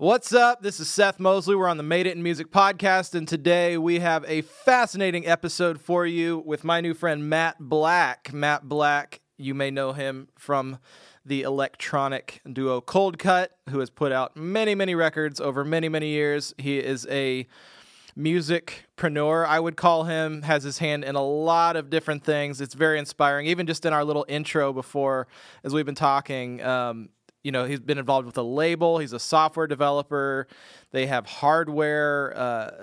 What's up? This is Seth Mosley. We're on the Made It In Music podcast, and today we have a fascinating episode for you with my new friend Matt Black. Matt Black, you may know him from the electronic duo Coldcut, who has put out many, many records over many, many years. He is a musicpreneur, I would call him, has his hand in a lot of different things. It's very inspiring. Even just in our little intro before, as we've been talking, you know, he's been involved with a label. He's a software developer. They have hardware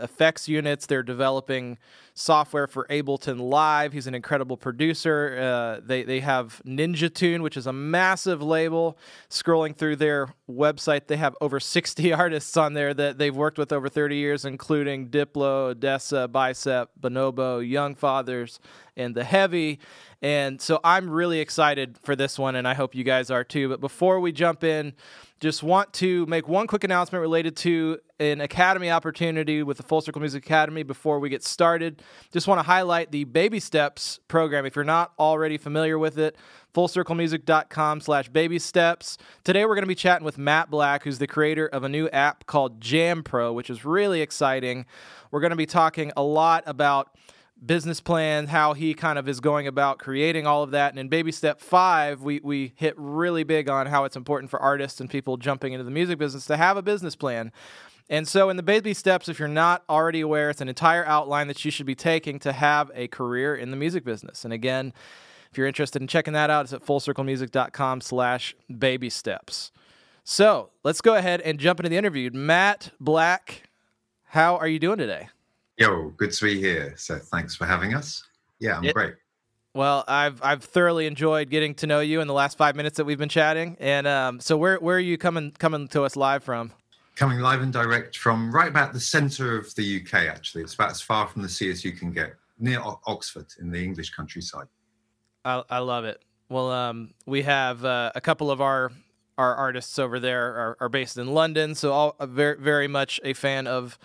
effects units. They're developing software for Ableton Live. He's an incredible producer. They have Ninja Tune, which is a massive label. Scrolling through their website, they have over 60 artists on there that they've worked with over 30 years, including Diplo, Odessa, Bicep, Bonobo, Young Fathers, and The Heavy. And so I'm really excited for this one, and I hope you guys are too. But before we jump in, just want to make one quick announcement related to an academy opportunity with the Full Circle Music Academy before we get started. Just want to highlight the Baby Steps program. If you're not already familiar with it, fullcirclemusic.com/babysteps. Today we're going to be chatting with Matt Black, who's the creator of a new app called Jamm Pro, which is really exciting. We're going to be talking a lot about business plan, how he kind of is going about creating all of that. And in Baby Step 5, we hit really big on how it's important for artists and people jumping into the music business to have a business plan. And so in the Baby Steps, if you're not already aware, it's an entire outline that you should be taking to have a career in the music business. And again, if you're interested in checking that out, it's at fullcirclemusic.com/babysteps. So let's go ahead and jump into the interview. Matt Black, how are you doing today? Yo, good to be here, Seth. Thanks for having us. Yeah, I'm great. Well, I've thoroughly enjoyed getting to know you in the last 5 minutes that we've been chatting. And so where are you coming to us live from? Coming live and direct from right about the center of the UK, actually. It's about as far from the sea as you can get, near Oxford in the English countryside. I love it. Well, we have a couple of our artists over there are based in London, so I'm very, very much a fan of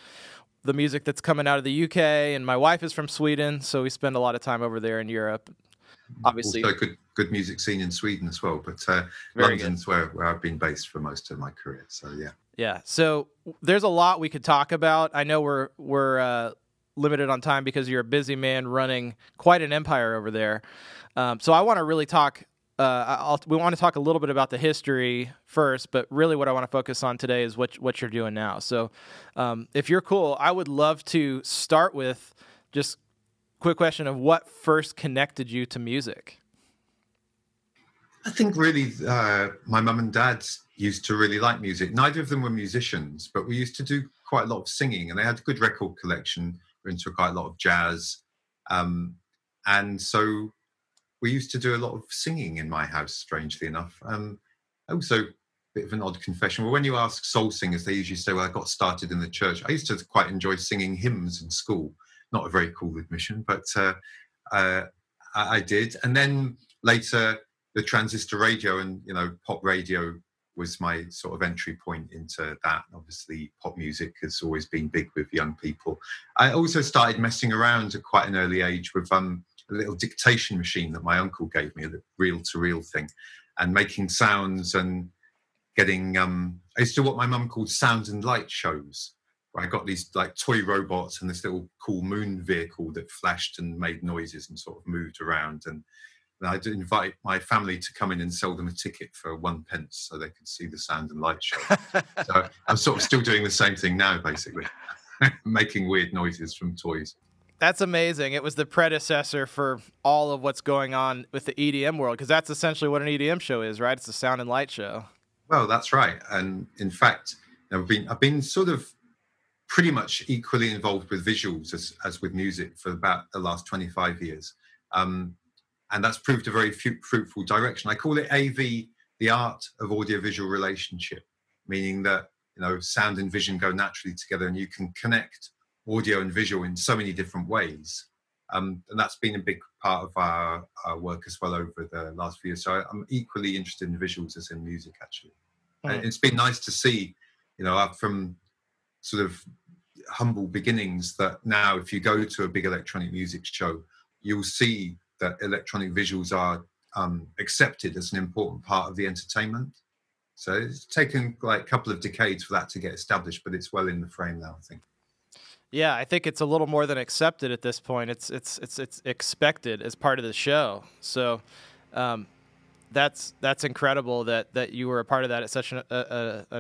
the music that's coming out of the UK, and my wife is from Sweden, so we spend a lot of time over there in Europe. Obviously, also good music scene in Sweden as well, but London's where I've been based for most of my career. So yeah, yeah. So there's a lot we could talk about. I know we're limited on time because you're a busy man running quite an empire over there. So I want to really talk. We want to talk a little bit about the history first, but really what I want to focus on today is what you're doing now. So if you're cool, I would love to start with just quick question of what first connected you to music. I think really my mum and dad used to really like music. Neither of them were musicians, but we used to do quite a lot of singing, and they had a good record collection. We're into quite a lot of jazz. And so we used to do a lot of singing in my house, strangely enough. Also, a bit of an odd confession. Well, when you ask soul singers, they usually say, well, I got started in the church. I used to quite enjoy singing hymns in school. Not a very cool admission, but I did. And then later, the transistor radio and, you know, pop radio was my sort of entry point into that. Obviously, pop music has always been big with young people. I also started messing around at quite an early age with a little dictation machine that my uncle gave me, a reel-to-reel thing, and making sounds and getting I used to do what my mum called sound and light shows, where I got these like toy robots and this little cool moon vehicle that flashed and made noises and sort of moved around, and I'd invite my family to come in and sell them a ticket for 1p so they could see the sound and light show. So I'm sort of still doing the same thing now, basically. Making weird noises from toys. That's amazing. It was the predecessor for all of what's going on with the EDM world, because that's essentially what an EDM show is, right? It's a sound and light show. Well, that's right. And in fact, I've been sort of pretty much equally involved with visuals as with music for about the last 25 years. And that's proved a very fruitful direction. I call it AV, the art of audiovisual relationship, meaning that, you know, sound and vision go naturally together, and you can connect audio and visual in so many different ways. And that's been a big part of our work as well over the last few years. So I'm equally interested in visuals as in music, actually. Mm. And it's been nice to see, you know, from sort of humble beginnings, that now if you go to a big electronic music show, you'll see that electronic visuals are accepted as an important part of the entertainment. So it's taken like a couple of decades for that to get established, but it's well in the frame now, I think. Yeah, I think it's a little more than accepted at this point. It's expected as part of the show. So that's incredible that you were a part of that at such an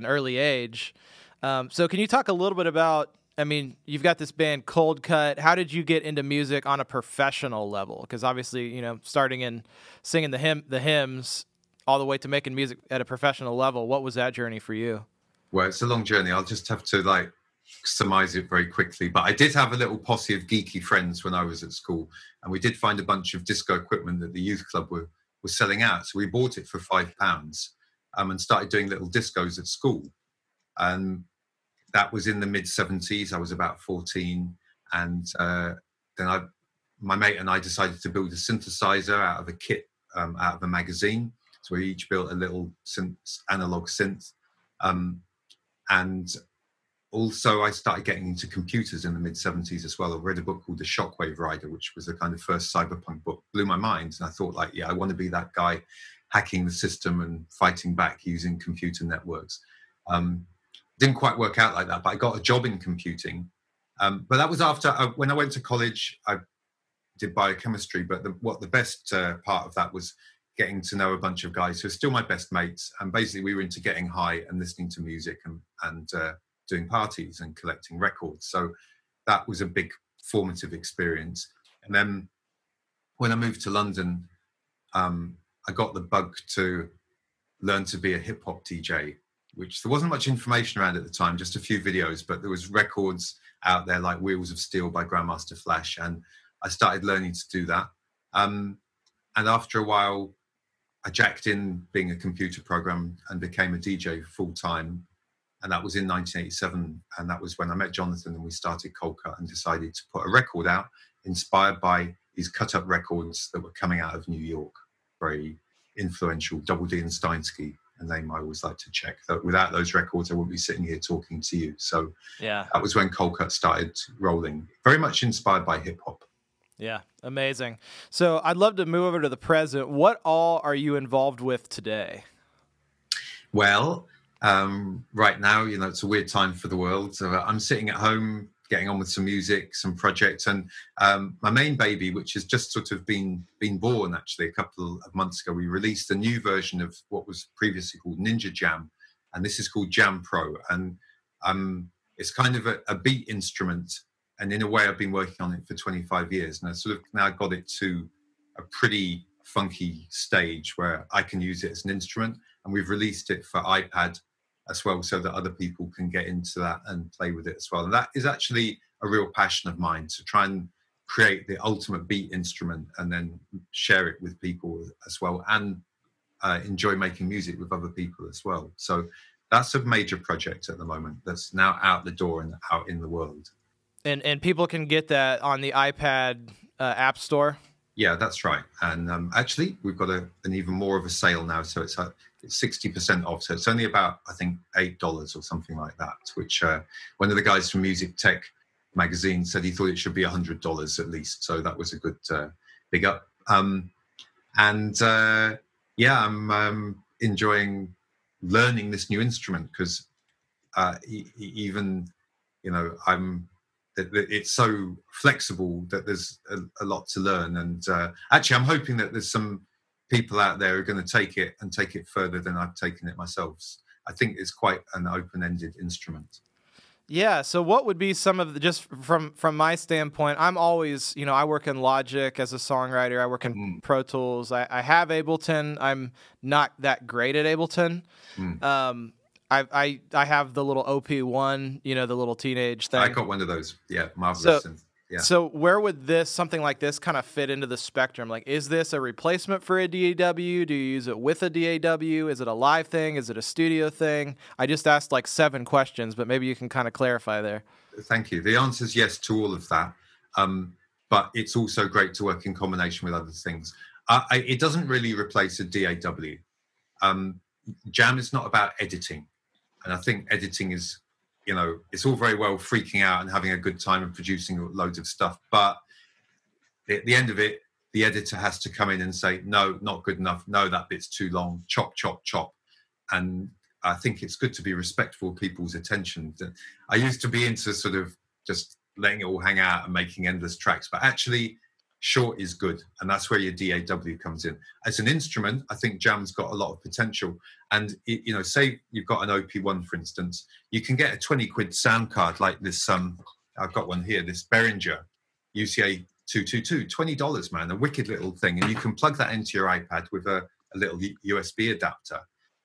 early age. So can you talk a little bit about, I mean, you've got this band Coldcut. How did you get into music on a professional level? Because obviously, you know, starting in singing the hymns all the way to making music at a professional level, what was that journey for you? Well, it's a long journey. I'll just have to like surmise it very quickly, but I did have a little posse of geeky friends when I was at school, and we did find a bunch of disco equipment that the youth club were selling out, so we bought it for £5 and started doing little discos at school. And that was in the mid 70s. I was about 14, and then my mate and I decided to build a synthesizer out of a kit out of a magazine. So we each built a little analog synth, and also, I started getting into computers in the mid-70s as well. I read a book called The Shockwave Rider, which was the kind of first cyberpunk book. Blew my mind, and I thought, like, yeah, I want to be that guy hacking the system and fighting back using computer networks. Didn't quite work out like that, but I got a job in computing. But that was after, when I went to college, I did biochemistry, but the best part of that was getting to know a bunch of guys who are still my best mates, and basically we were into getting high and listening to music and doing parties and collecting records. So that was a big formative experience. And then when I moved to London, I got the bug to learn to be a hip hop DJ, which there wasn't much information around at the time, just a few videos, but there was records out there like Wheels of Steel by Grandmaster Flash. And I started learning to do that. And after a while, I jacked in being a computer programmer and became a DJ full time. And that was in 1987, and that was when I met Jonathan and we started Coldcut and decided to put a record out inspired by these cut-up records that were coming out of New York. Very influential, Double D and Steinsky, a name I always like to check. Without those records, I wouldn't be sitting here talking to you. So yeah, that was when Coldcut started rolling, very much inspired by hip-hop. Yeah, amazing. So I'd love to move over to the present. What all are you involved with today? Well, right now, you know, it's a weird time for the world. So I'm sitting at home, getting on with some music, some projects, and my main baby, which has just sort of been born, actually, a couple of months ago. We released a new version of what was previously called Ninja Jamm, and this is called Jamm Pro. And it's kind of a beat instrument, and in a way, I've been working on it for 25 years, and I sort of now got it to a pretty funky stage where I can use it as an instrument. And we've released it for iPad as well, so that other people can get into that and play with it as well. And that is actually a real passion of mine, to try and create the ultimate beat instrument and then share it with people as well, and enjoy making music with other people as well. So that's a major project at the moment that's now out the door and out in the world. And people can get that on the iPad app store? Yeah, that's right. And actually, we've got an even more of a sale now. So it's 60% off. So it's only about, I think, $8 or something like that, which one of the guys from Music Tech magazine said he thought it should be $100 at least. So that was a good big up. Yeah, I'm enjoying learning this new instrument, because even, you know, it's so flexible that there's a lot to learn. And actually, I'm hoping that there's some people out there who are going to take it further than I've taken it myself. I think it's quite an open-ended instrument. Yeah. So what would be some of the, just from my standpoint, I'm always, you know, I work in Logic as a songwriter. I work in Pro Tools. I have Ableton. I'm not that great at Ableton. I have the little OP1, you know, the little teenage thing. I got one of those. Yeah, marvelous. So where would something like this kind of fit into the spectrum? Like, is this a replacement for a DAW? Do you use it with a DAW? Is it a live thing? Is it a studio thing? I just asked like 7 questions, but maybe you can kind of clarify there. Thank you. The answer is yes to all of that. But it's also great to work in combination with other things. It doesn't really replace a DAW. Jamm is not about editing. And I think editing is, you know, it's all very well freaking out and having a good time and producing loads of stuff. But at the end of it, the editor has to come in and say, no, not good enough. No, that bit's too long. Chop, chop, chop. And I think it's good to be respectful of people's attention. I used to be into sort of just letting it all hang out and making endless tracks, but actually short is good, and that's where your DAW comes in. As an instrument, I think Jamm's got a lot of potential, and it, you know, say you've got an OP1, for instance, you can get a 20 quid sound card like this. I've got one here, this Behringer UCA222, $20, man, a wicked little thing, and you can plug that into your iPad with a little USB adapter,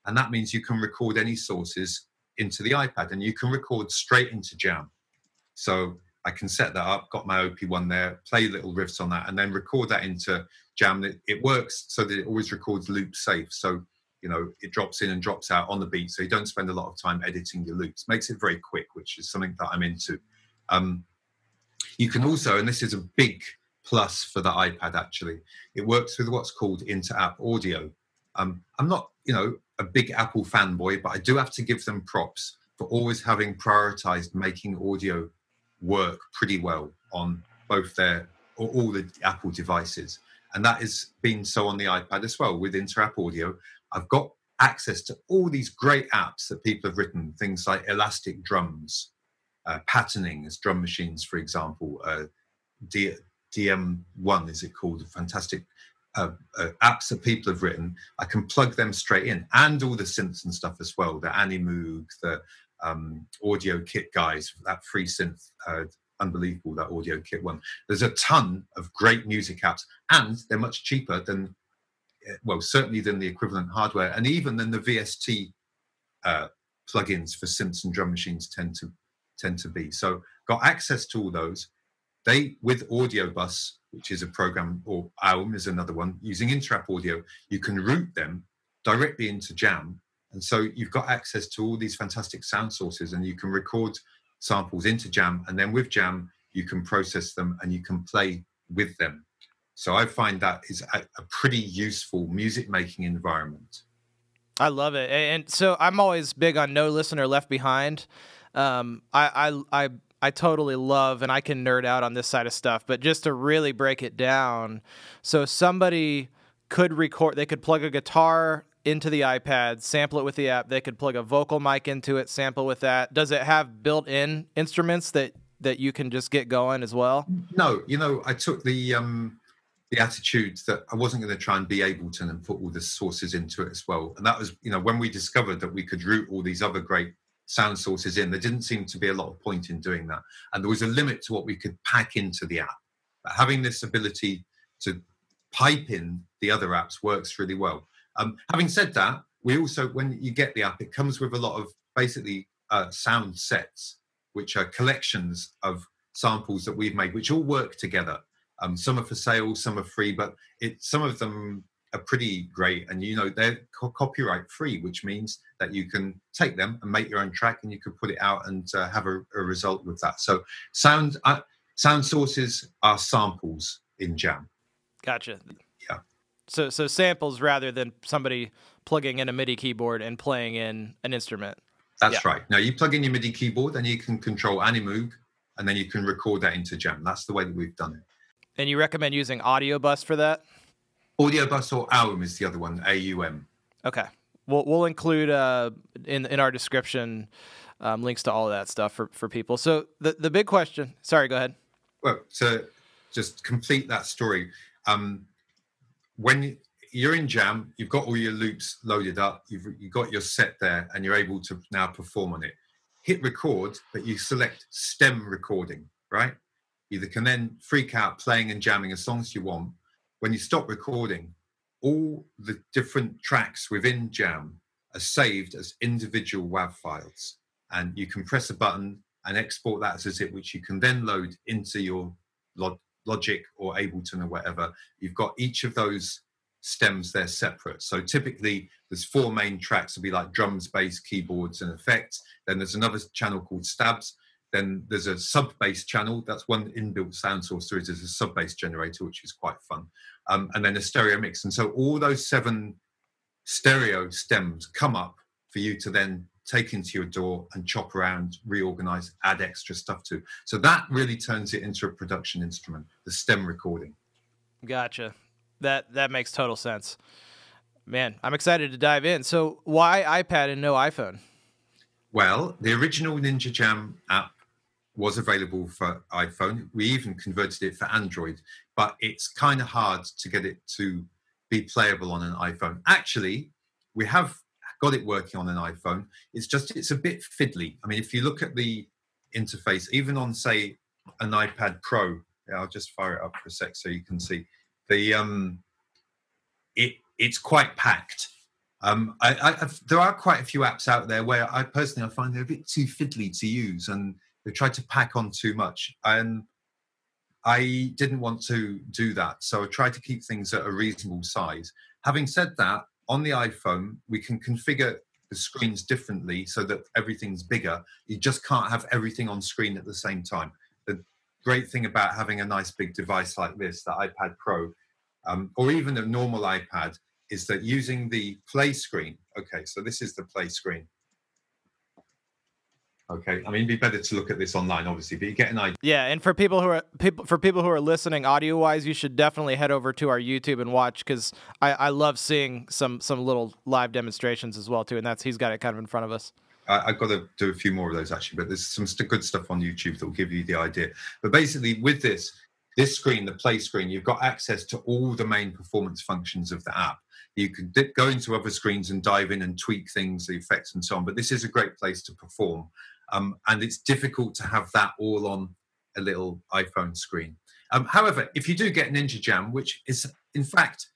and that means you can record any sources into the iPad, and you can record straight into Jamm. So I can set that up, got my OP1 there, play little riffs on that, and then record that into Jamm. It works so that it always records loop safe. So, you know, it drops in and drops out on the beat, so you don't spend a lot of time editing your loops. Makes it very quick, which is something that I'm into. You can also, and this is a big plus for the iPad actually, it works with what's called inter-app audio. I'm not, you know, a big Apple fanboy, but I do have to give them props for always having prioritized making audio work pretty well on both their, or all the Apple devices. And that has been so on the iPad as well with Interapp Audio. I've got access to all these great apps that people have written, things like Elastic Drums, Patterning as drum machines, for example, DM1 is it called, fantastic apps that people have written. I can plug them straight in, and all the synths and stuff as well, the Animoog, the audio kit guys, that free synth, unbelievable, that audio kit one. There's a ton of great music apps, and they're much cheaper than, well, certainly than the equivalent hardware, and even than the VST plugins for synths and drum machines tend to be. So got access to all those. They, with AudioBus, which is a program, or AUM is another one, using Interapp Audio, you can route them directly into Jamm. And so you've got access to all these fantastic sound sources, and you can record samples into Jamm, and then with Jamm, you can process them and you can play with them. So I find that is a pretty useful music-making environment. I love it. And so I'm always big on no listener left behind. I totally love, and I can nerd out on this side of stuff, but just to really break it down, so somebody could record, they could plug a guitar into the iPad, sample it with the app. They could plug a vocal mic into it, sample with that. Does it have built-in instruments that you can just get going as well? No, you know, I took the attitude that I wasn't going to try and be Ableton and put all the sources into it as well. And that was, you know, when we discovered that we could route all these other great sound sources in, there didn't seem to be a lot of point in doing that. And there was a limit to what we could pack into the app. But having this ability to pipe in the other apps works really well. Having said that, we also, when you get the app, it comes with a lot of basically sound sets, which are collections of samples that we've made, which all work together. Some are for sale, some are free, but some of them are pretty great. And, you know, they're copyright free, which means that you can take them and make your own track, and you can put it out and have a result with that. So sound sources are samples in Jamm. Gotcha. Yeah. So samples rather than somebody plugging in a MIDI keyboard and playing in an instrument. That's right. Now, you plug in your MIDI keyboard and you can control Animoog, and then you can record that into Jamm. That's the way that we've done it. And you recommend using AudioBus for that? AudioBus or AUM is the other one, AUM. Okay. We'll include in our description links to all of that stuff for people. So the big question... Sorry, go ahead. Well, to just complete that story... when you're in Jamm, you've got all your loops loaded up, you've got your set there, and you're able to now perform on it. Hit record, but you select stem recording, right? You can then freak out playing and jamming as long as you want. When you stop recording, all the different tracks within Jamm are saved as individual WAV files. And you can press a button and export that as a zip, which you can then load into your Logic or Ableton or whatever. You've got each of those stems there separate. So typically there's four main tracks to be like drums, bass, keyboards and effects. Then there's another channel called stabs. Then there's a sub bass channel. That's one inbuilt sound source. There is a sub bass generator, which is quite fun. And then a stereo mix. And so all those seven stereo stems come up for you to then take into your door and chop around, reorganize, add extra stuff to. So that really turns it into a production instrument, the stem recording. Gotcha. That makes total sense. Man, I'm excited to dive in. So why iPad and no iPhone? Well, the original Ninja Jamm app was available for iPhone. We even converted it for Android, but it's kind of hard to get it to be playable on an iPhone. Actually, we have got it working on an iPhone. It's just, it's a bit fiddly. I mean, if you look at the interface, even on, say, an iPad Pro, I'll just fire it up for a sec so you can see. The it's quite packed. There are quite a few apps out there where I personally, I find they're a bit too fiddly to use and they try to pack on too much. And I didn't want to do that. So I tried to keep things at a reasonable size. Having said that, on the iPhone, we can configure the screens differently so that everything's bigger. You just can't have everything on screen at the same time. The great thing about having a nice big device like this, the iPad Pro, or even a normal iPad, is that using the play screen. Okay, so this is the play screen. Okay, I mean, it'd be better to look at this online, obviously, but you get an idea. Yeah, and for people who are listening audio-wise, you should definitely head over to our YouTube and watch, because I love seeing some little live demonstrations as well too, and that's he's got it kind of in front of us. I've got to do a few more of those actually, but there's some good stuff on YouTube that will give you the idea. But basically, with this screen, the play screen, you've got access to all the main performance functions of the app. You can go into other screens and dive in and tweak things, the effects, and so on. But this is a great place to perform. And it's difficult to have that all on a little iPhone screen. However, if you do get Ninja Jamm, which is, in fact,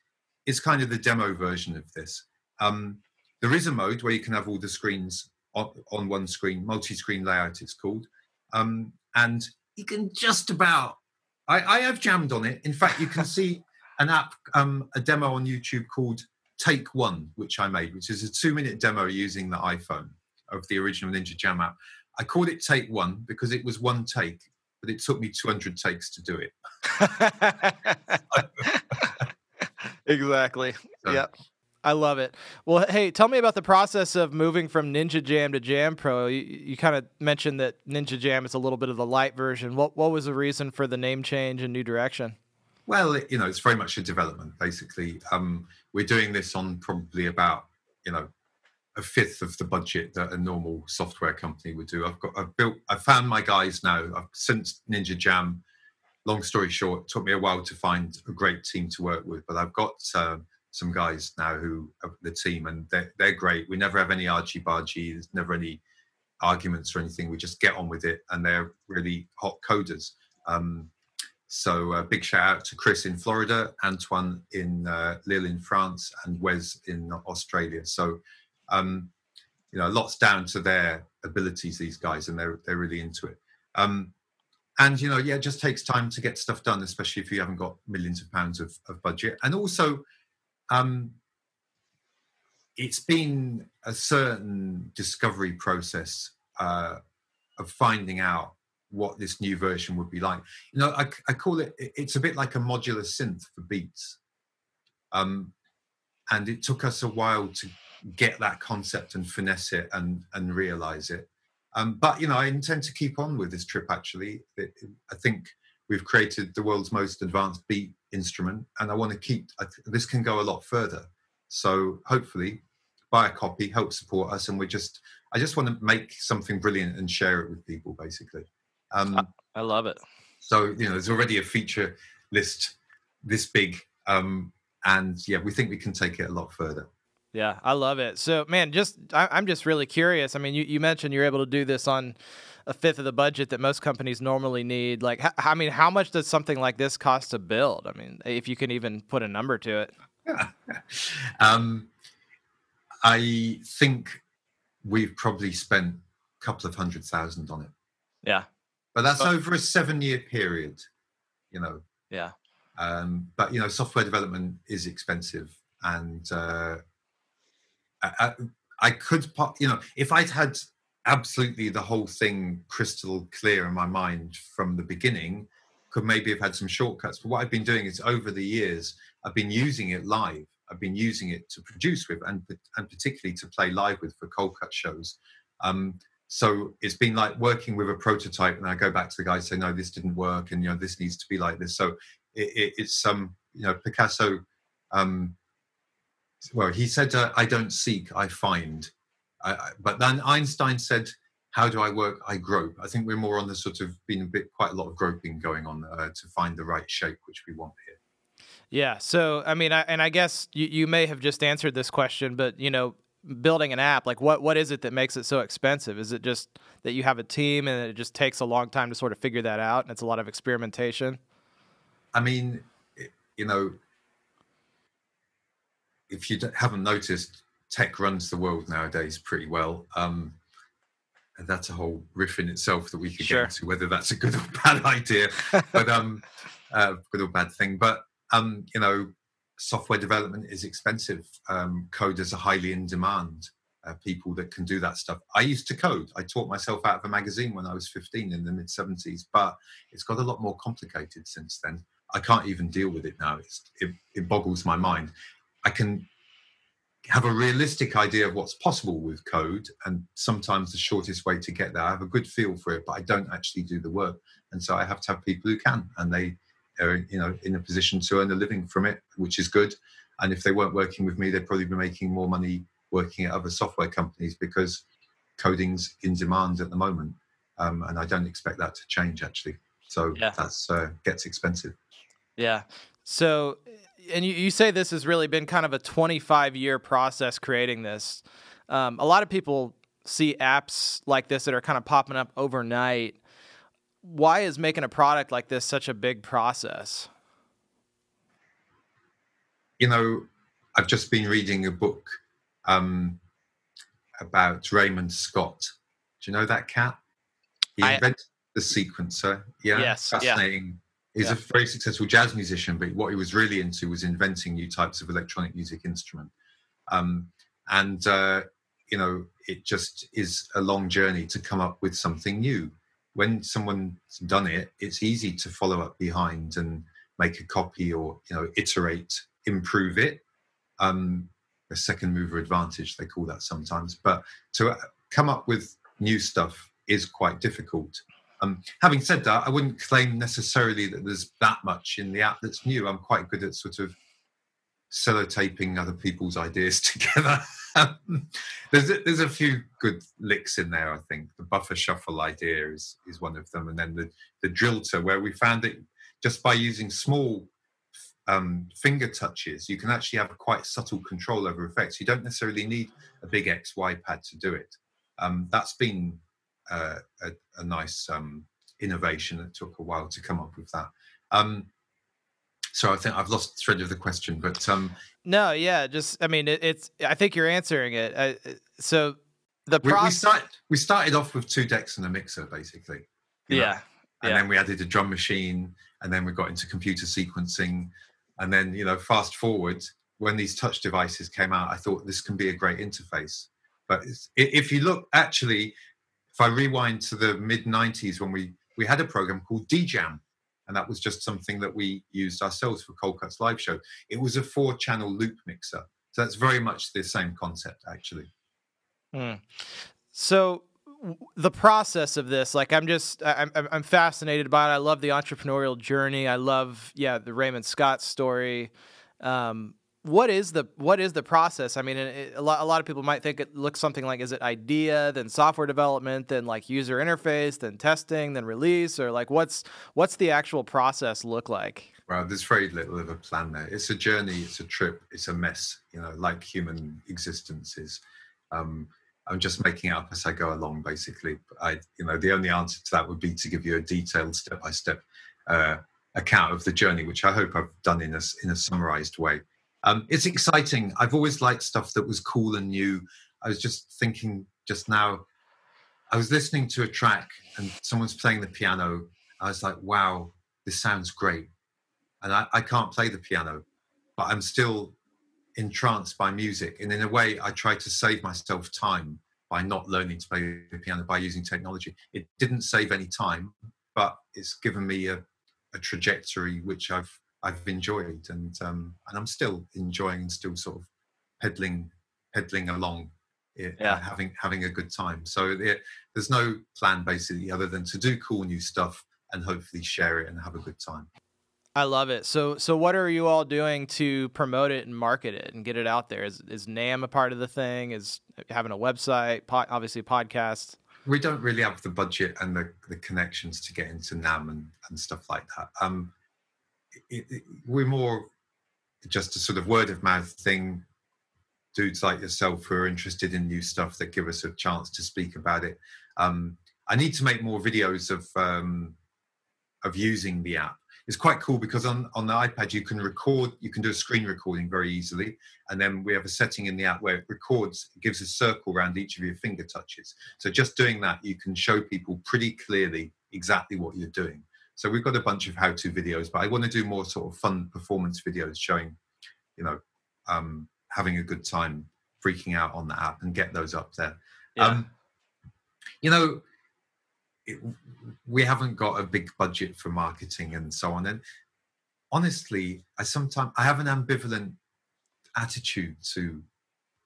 is kind of the demo version of this, there is a mode where you can have all the screens on one screen, multi-screen layout it's called, and you can just about, I have jammed on it. In fact, you can see an app, a demo on YouTube called Take One, which I made, which is a 2-minute demo using the iPhone of the original Ninja Jamm app. I called it Take One because it was one take, but it took me 200 takes to do it. Exactly. So. Yep. I love it. Well, hey, tell me about the process of moving from Ninja Jamm to Jamm Pro. You kind of mentioned that Ninja Jamm is a little bit of the light version. What was the reason for the name change and new direction? Well, you know, it's very much a development, basically. We're doing this on probably about, you know, a fifth of the budget that a normal software company would do. I found my guys now. Since Ninja Jamm, long story short, it took me a while to find a great team to work with, but I've got some guys now who are the team, and they're great. We never have any argy-bargy. There's never any arguments or anything. We just get on with it, and they're really hot coders. So a big shout out to Chris in Florida, Antoine in Lille in France, and Wes in Australia. So you know, lots down to their abilities, these guys, and they're really into it. And, you know, yeah, it just takes time to get stuff done, especially if you haven't got millions of pounds of budget. And also, it's been a certain discovery process of finding out what this new version would be like. You know, I call it, it's a bit like a modular synth for beats. And it took us a while to get that concept and finesse it and realize it. But, you know, I intend to keep on with this trip, actually. I think we've created the world's most advanced beat instrument, and I want to keep, this can go a lot further. So hopefully buy a copy, help support us. And I just want to make something brilliant and share it with people, basically. I love it. So, you know, there's already a feature list this big. And yeah, we think we can take it a lot further. Yeah, I love it. So, man, I'm just really curious. I mean, you mentioned you're able to do this on a fifth of the budget that most companies normally need. Like, I mean, how much does something like this cost to build? I mean, if you can even put a number to it. Yeah. I think we've probably spent a couple of $100,000 on it. Yeah. But that's over a 7-year period, you know. Yeah. But, you know, software development is expensive, and I could, you know, if I'd had absolutely the whole thing crystal clear in my mind from the beginning, could maybe have had some shortcuts. But what I've been doing is, over the years, I've been using it live. I've been using it to produce with, and particularly to play live with for Coldcut shows. So it's been like working with a prototype, and I go back to the guy and say, no, this didn't work, and, you know, this needs to be like this. So it's, you know, Picasso well, he said, I don't seek, I find. But then Einstein said, how do I work? I grope. I think we're more on the sort of quite a lot of groping going on to find the right shape, which we want here. Yeah. So, I mean, and I guess you may have just answered this question, but, you know, building an app, like what is it that makes it so expensive? Is it just that you have a team and it just takes a long time to sort of figure that out? And it's a lot of experimentation. I mean, you know, if you haven't noticed, tech runs the world nowadays pretty well. And that's a whole riff in itself that we could get into, whether that's a good or bad idea, but good or bad thing. But you know, software development is expensive. Coders are highly in demand. People that can do that stuff. I used to code. I taught myself out of a magazine when I was 15 in the mid 70s. But it's got a lot more complicated since then. I can't even deal with it now. It boggles my mind. I can have a realistic idea of what's possible with code, and sometimes the shortest way to get there. I have a good feel for it, but I don't actually do the work, and so I have to have people who can, and they are, you know, in a position to earn a living from it, which is good. And if they weren't working with me, they'd probably be making more money working at other software companies, because coding's in demand at the moment, and I don't expect that to change actually. So yeah, that's gets expensive. Yeah. So, and you say this has really been kind of a 25-year process creating this. A lot of people see apps like this that are kind of popping up overnight. Why is making a product like this such a big process? You know, I've just been reading a book about Raymond Scott. Do you know that cat? He invented the sequencer. Yeah, yes, fascinating. Yeah. He's a very successful jazz musician, but what he was really into was inventing new types of electronic music instrument. You know, it just is a long journey to come up with something new. When someone's done it, it's easy to follow up behind and make a copy, or, you know, iterate, improve it. A second mover advantage, they call that sometimes. But to come up with new stuff is quite difficult. Having said that, I wouldn't claim necessarily that there's that much in the app that's new. I'm quite good at sort of sellotaping other people's ideas together. There's a few good licks in there, I think. The buffer shuffle idea is one of them. And then the drillter, where we found that just by using small finger touches, you can actually have quite subtle control over effects. You don't necessarily need a big XY pad to do it. That's been... a nice innovation that took a while to come up with that. So I think I've lost the thread of the question, but no, yeah, just I mean, it's. I think you're answering it. So the we started off with 2 decks and a mixer, basically. Yeah, and then we added a drum machine, and then we got into computer sequencing, and then, you know, fast forward when these touch devices came out, I thought this can be a great interface. But if you look actually. If I rewind to the mid-90s when we had a program called D-Jam, and that was just something that we used ourselves for Coldcut's live show. It was a 4-channel loop mixer. So that's very much the same concept, actually. Mm. So the process of this, like I'm fascinated by it. I love the entrepreneurial journey. I love, yeah, the Raymond Scott story. What is the process? I mean, a lot of people might think it looks something like, is it idea, then software development, then like user interface, then testing, then release, or like what's the actual process look like? Well, there's very little of a plan there. It's a journey, it's a trip, it's a mess, you know, like human existence is. I'm just making it up as I go along, basically. You know, the only answer to that would be to give you a detailed step-by-step account of the journey, which I hope I've done in a summarized way. It's exciting. I've always liked stuff that was cool and new. I was just thinking just now, I was listening to a track and someone's playing the piano. I was like, wow, this sounds great. And I can't play the piano, but I'm still entranced by music. And in a way, I try to save myself time by not learning to play the piano, by using technology. It didn't save any time, but it's given me a trajectory which I've enjoyed, and I'm still enjoying and still sort of peddling along, having a good time. So there's no plan basically other than to do cool new stuff and hopefully share it and have a good time. I love it. So what are you all doing to promote it and market it and get it out there? Is NAMM a part of the thing? Is having a website, obviously podcasts? We don't really have the budget and the connections to get into NAMM and stuff like that. We're more just a sort of word of mouth thing. Dudes like yourself who are interested in new stuff that give us a chance to speak about it. I need to make more videos of using the app. It's quite cool because on the iPad you can record, you can do a screen recording very easily, and then we have a setting in the app where it records, it gives a circle around each of your finger touches. So just doing that, you can show people pretty clearly exactly what you're doing. So we've got a bunch of how-to videos, but I want to do more sort of fun performance videos showing, you know, having a good time freaking out on the app and get those up there. Yeah. You know, we haven't got a big budget for marketing and so on. And honestly, I have an ambivalent attitude to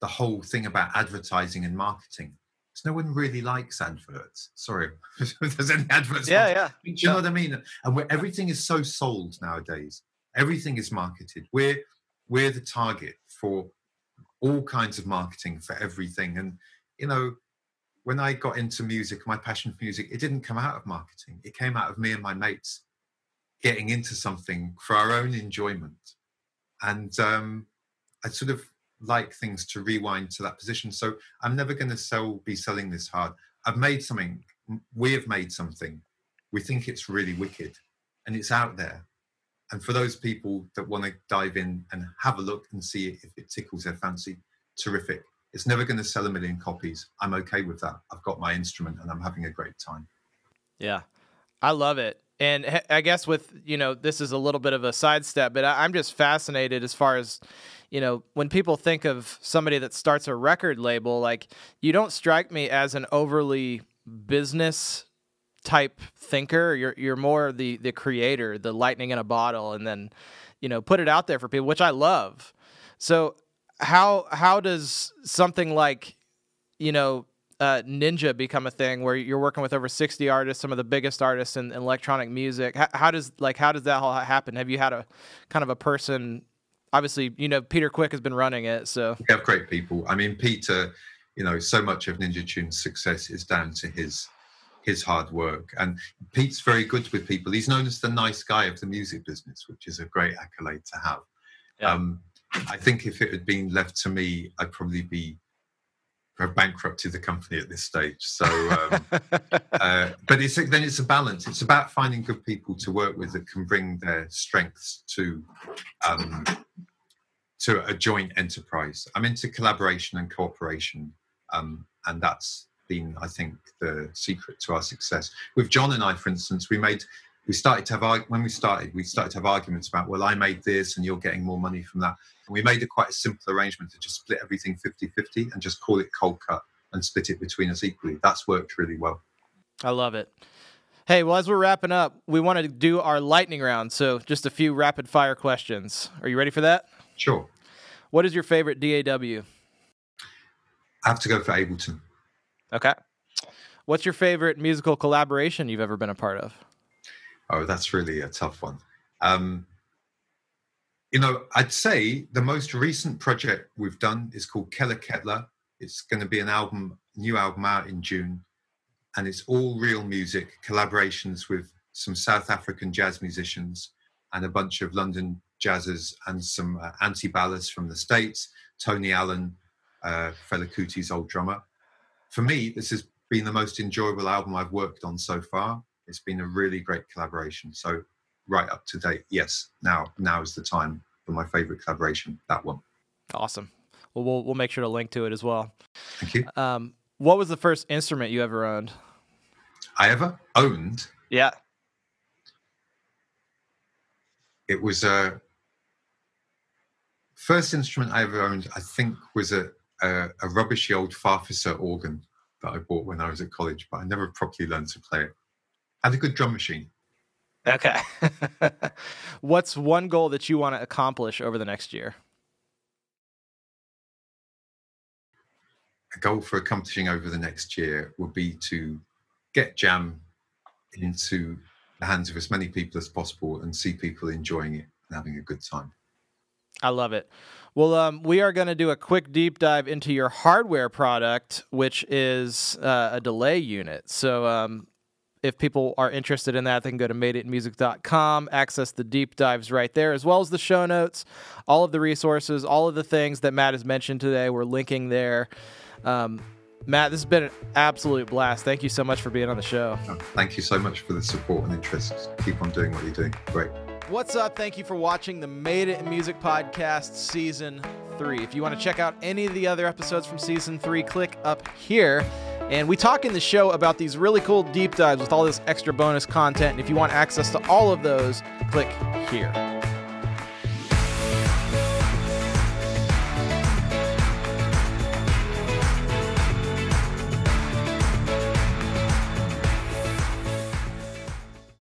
the whole thing about advertising and marketing. Because no one really likes adverts. Sorry, if there's any adverts. Yeah, yeah. Do you know what I mean? And everything is so sold nowadays. Everything is marketed. We're the target for all kinds of marketing for everything. And, you know, when I got into music, my passion for music, it didn't come out of marketing. It came out of me and my mates getting into something for our own enjoyment. And I sort of like things to rewind to that position. So I'm never going to be selling this hard. I've made something. We have made something. We think it's really wicked and it's out there. And for those people that want to dive in and have a look and see if it tickles their fancy, terrific. It's never going to sell a million copies. I'm okay with that. I've got my instrument and I'm having a great time. Yeah, I love it. And I guess with, you know, this is a little bit of a sidestep, but I'm just fascinated as far as, you know, when people think of somebody that starts a record label, like, you don't strike me as an overly business type thinker. You're more the creator, the lightning in a bottle, and then, you know, put it out there for people, which I love. So how does something like, you know, Ninja become a thing where you're working with over 60 artists, some of the biggest artists in electronic music? How does that all happen? Have you had a kind of a person? Obviously, you know, Peter Quick has been running it. So we have great people. I mean, Peter, you know, so much of Ninja Tune's success is down to his hard work. And Pete's very good with people. He's known as the nice guy of the music business, which is a great accolade to have. Yeah. I think if it had been left to me, I'd probably be bankrupted the company at this stage. So, but then it's a balance. It's about finding good people to work with that can bring their strengths to a joint enterprise. I'm into collaboration and cooperation, and that's been, I think, the secret to our success. With John and I, for instance, when we started to have arguments about, well, I made this and you're getting more money from that. And we made quite a simple arrangement to just split everything 50-50 and just call it Coldcut and split it between us equally. That's worked really well. I love it. Hey, well, as we're wrapping up, we want to do our lightning round. So just a few rapid fire questions. Are you ready for that? Sure. What is your favorite DAW? I have to go for Ableton. Okay. What's your favorite musical collaboration you've ever been a part of? Oh, that's really a tough one. You know, I'd say the most recent project we've done is called Kela Ketla. It's going to be an album, new album out in June. And it's all real music, collaborations with some South African jazz musicians and a bunch of London jazzers and some Ante Ballas from the States, Tony Allen, Fela Kuti's old drummer. For me, this has been the most enjoyable album I've worked on so far. It's been a really great collaboration. So right up to date. Yes. Now is the time for my favorite collaboration. That one. Awesome. Well, we'll make sure to link to it as well. Thank you. What was the first instrument you ever owned? I ever owned? Yeah. It was a first instrument I ever owned, I think, was a rubbishy old Farfisa organ that I bought when I was at college, but I never properly learned to play it. And a good drum machine. Okay. What's one goal that you want to accomplish over the next year? A goal for accomplishing over the next year would be to get Jamm into the hands of as many people as possible and see people enjoying it and having a good time. I love it. Well, we are going to do a quick deep dive into your hardware product, which is a delay unit. So if people are interested in that, they can go to madeitinmusic.com, access the deep dives right there, as well as the show notes, all of the resources, all of the things that Matt has mentioned today. We're linking there. Matt, this has been an absolute blast. Thank you so much for being on the show. Thank you so much for the support and interest. Keep on doing what you're doing. Great. What's up? Thank you for watching the Made It in Music podcast season 3. If you want to check out any of the other episodes from season 3, click up here. And we talk in the show about these really cool deep dives with all this extra bonus content. And if you want access to all of those, click here.